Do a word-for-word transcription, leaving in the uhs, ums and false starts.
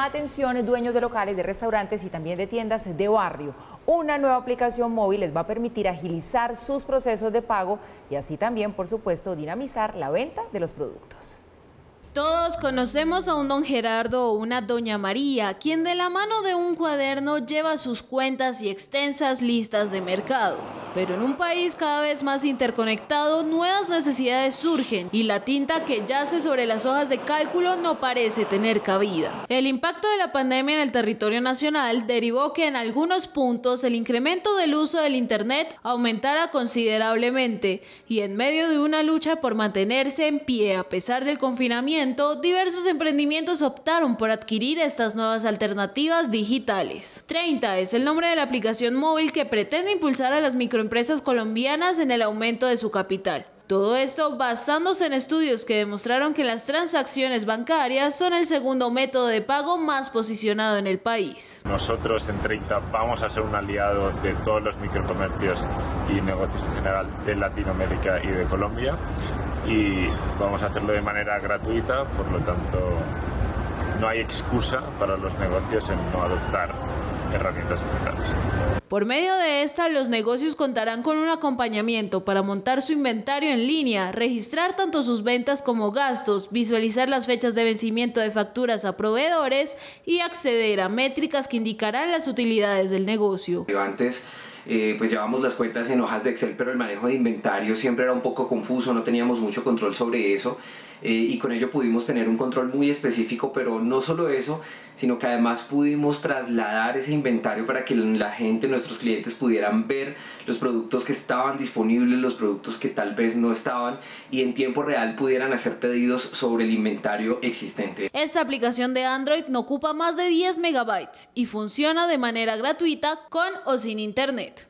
Atención, dueños de locales, de restaurantes y también de tiendas de barrio. Una nueva aplicación móvil les va a permitir agilizar sus procesos de pago y así también, por supuesto, dinamizar la venta de los productos. Todos conocemos a un don Gerardo o una doña María, quien de la mano de un cuaderno lleva sus cuentas y extensas listas de mercado. Pero en un país cada vez más interconectado, nuevas necesidades surgen y la tinta que yace sobre las hojas de cálculo no parece tener cabida. El impacto de la pandemia en el territorio nacional derivó que en algunos puntos el incremento del uso del Internet aumentara considerablemente y en medio de una lucha por mantenerse en pie a pesar del confinamiento, diversos emprendimientos optaron por adquirir estas nuevas alternativas digitales. Treinta es el nombre de la aplicación móvil que pretende impulsar a las microempresas colombianas en el aumento de su capital. Todo esto basándose en estudios que demostraron que las transacciones bancarias son el segundo método de pago más posicionado en el país. Nosotros en Treinta vamos a ser un aliado de todos los microcomercios y negocios en general de Latinoamérica y de Colombia y vamos a hacerlo de manera gratuita, por lo tanto no hay excusa para los negocios en no adoptar herramientas digitales. Por medio de esta, los negocios contarán con un acompañamiento para montar su inventario en línea, registrar tanto sus ventas como gastos, visualizar las fechas de vencimiento de facturas a proveedores y acceder a métricas que indicarán las utilidades del negocio. Antes, eh, pues llevamos las cuentas en hojas de Excel, pero el manejo de inventario siempre era un poco confuso, no teníamos mucho control sobre eso eh, y con ello pudimos tener un control muy específico, pero no solo eso, sino que además pudimos trasladar ese inventario para que la gente no nuestros clientes pudieran ver los productos que estaban disponibles, los productos que tal vez no estaban y en tiempo real pudieran hacer pedidos sobre el inventario existente. Esta aplicación de Android no ocupa más de diez megabytes y funciona de manera gratuita con o sin internet.